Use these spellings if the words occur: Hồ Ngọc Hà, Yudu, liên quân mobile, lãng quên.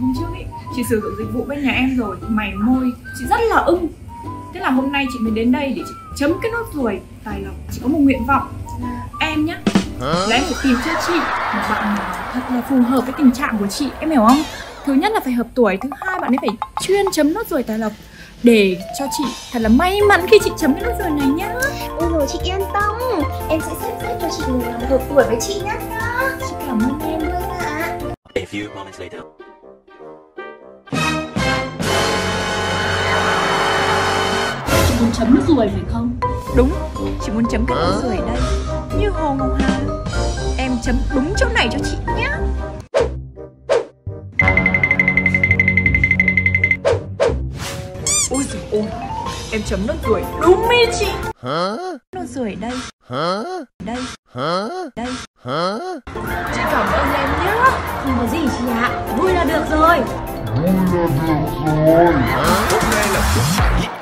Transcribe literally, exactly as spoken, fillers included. hôm trước ấy, chị sử dụng dịch vụ bên nhà em rồi, mày môi chị rất là ưng. Thế là hôm nay chị mới đến đây để chị chấm cái nốt ruồi tài lộc. Chị có một nguyện vọng em nhá, là em phải tìm cho chị một bạn thật là phù hợp với tình trạng của chị, em hiểu không? Thứ nhất là phải hợp tuổi, thứ hai bạn ấy phải chuyên chấm nốt ruồi tài lộc để cho chị thật là may mắn khi chị chấm cái nốt ruồi này nhá. Ôi rồi chị yên tâm, em sẽ sắp xếp cho chị người nào hợp tuổi với chị nhá. Chị cảm ơn em luôn ạ. A few moments later. Chị muốn chấm nốt ruồi phải không? Đúng, chị muốn chấm cái nốt ruồi đây như Hồ Ngọc Hà. Em chấm đúng chỗ này cho chị nhá. Ôi dồi ôi, em chấm nốt ruồi đúng mi chị. Hả? Nốt ruồi đây. Hả? Đây. Hả? Đây. Hả? Chị cảm ơn em nhé. Không có gì chị ạ, à. Vui là được rồi. Vui là được rồi. Hả? Hôm nay là